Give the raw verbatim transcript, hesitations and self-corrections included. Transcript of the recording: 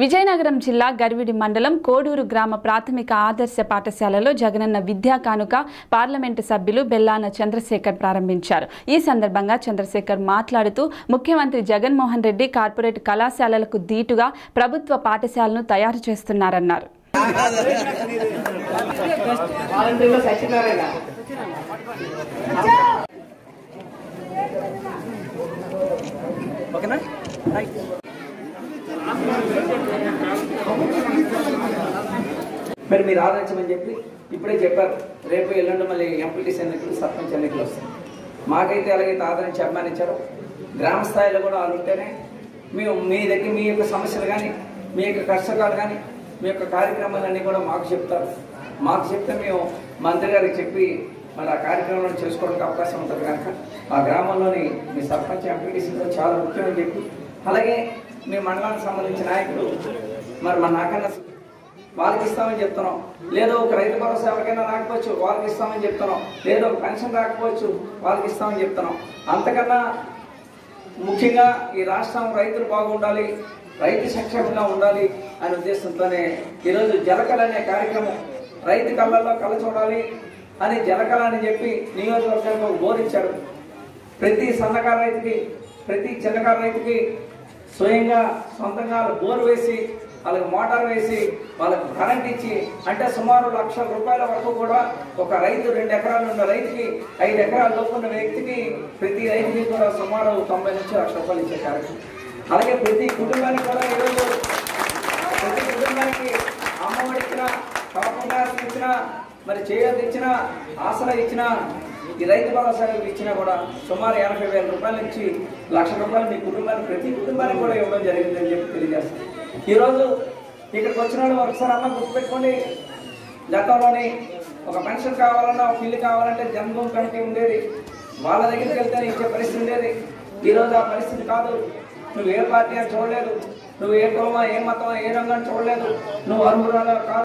విజయనగరం జిల్లా గర్విడి మండలం కోడూరు గ్రామ ప్రాథమిక ఆదర్శ పాఠశాలలో జగనన్న విద్యా కానుక పార్లమెంటు సభ్యులు బెల్లాన చంద్రశేఖర్ ప్రారంభించారు. ఈ సందర్భంగా చంద్రశేఖర్ మాట్లాడుతూ ముఖ్యమంత్రి జగన్మోహన్ రెడ్డి కార్పొరేట్ కళాశాలలకు దీటుగా ప్రభుత్వ పాఠశాలను తయారు చేస్తున్నారన్నారు. मैं मेरा आदर्शमని इपड़े रेप एल्लुंडि मल्ल ఎంపీటీ ఎన్నికలు సర్పంచ్ ఎన్నికలు వస్తాయి. మాకైతే అలాగైతే ఆదరించి అభిమానించారు. గ్రామ స్థాయిలో కూడా ఆలుంటేనే మేము మీ దగ్గర మీ యొక్క సమస్యలు కానీ మీ యొక్క కష్టాలు కానీ మీ యొక్క కార్యక్రమాలన్నీ కూడా మాకు చెప్తారు. మాకు చెప్తే మేము మంత్రి గారికి చెప్పి మరి ఆ కార్యక్రమాలను చేసుకోవడానికి అవకాశం ఉంటుంది కనుక ఆ గ్రామంలోని మీ సర్పంచ్ ఎంపీటీ ఎన్నికలు చాలా ముఖ్యమని చెప్పి అలాగే మీ మండలానికి సంబంధించిన నాయకులు మరి మా నాకన్నా వాళ్ళకి ఇస్తామని చెప్తున్నాం. లేదో ఒక రైతు భరోసా ఎవరికైనా రాకపోవచ్చు, వాళ్ళకి ఇస్తామని చెప్తున్నాం. లేదో ఒక పెన్షన్ రాకపోవచ్చు, వాళ్ళకి ఇస్తామని చెప్తున్నాం. అంతకన్నా ముఖ్యంగా ఈ రాష్ట్రం రైతులు బాగుండాలి, రైతు సంక్షేమంగా ఉండాలి అనే ఉద్దేశంతోనే ఈరోజు జలకళ అనే కార్యక్రమం రైతు కళ్ళల్లో కళ చూడాలి అని జలకళ అని చెప్పి నియోజకవర్గంలో బోధించారు. ప్రతి సన్నకారు రైతుకి ప్రతి చిన్నకారు రైతుకి స్వయంగా సొంతంగా బోరు వేసి వాళ్ళకి మోటార్ వేసి వాళ్ళకి కరెంట్ ఇచ్చి అంటే సుమారు లక్షల రూపాయల వరకు కూడా ఒక రైతు రెండు ఎకరాలు ఉన్న రైతుకి ఐదు ఎకరాల లోపు ఉన్న వ్యక్తికి ప్రతి రైతుకి కూడా సుమారు తొంభై నుంచి లక్ష రూపాయలు ఇచ్చే కార్యక్రమం. అలాగే ప్రతి కుటుంబానికి కూడా ఈరోజు ప్రతి కుటుంబానికి అమ్మఒడి ఇచ్చినా కాపురాశి ఇచ్చినా మరి చేయూత ఇచ్చినా ఆసరా ఇచ్చినా ఈ రైతు భరోసా ఇచ్చినా కూడా సుమారు ఎనభై వేల రూపాయల నుంచి లక్ష రూపాయలు మీ కుటుంబానికి ప్రతి కుటుంబానికి కూడా ఇవ్వడం జరిగిందని చెప్పి తెలియజేస్తాను. ఈరోజు ఇక్కడికి వచ్చిన వాళ్ళు ఒకసారి అమ్మ గుర్తుపెట్టుకోండి, గతంలోని ఒక పెన్షన్ కావాలన్నా ఒక ఇల్లు కావాలంటే జన్మభూమి కమిటీ ఉండేది, వాళ్ళ దగ్గరికి వెళ్తేనే ఇచ్చే పరిస్థితి ఉండేది. ఈరోజు ఆ పరిస్థితి కాదు. నువ్వు ఏ పార్టీ అని చూడలేదు, నువ్వు ఏ కులమా ఏ మతమా ఏ రంగం చూడలేదు, నువ్వు అర్హురాలు కాదు.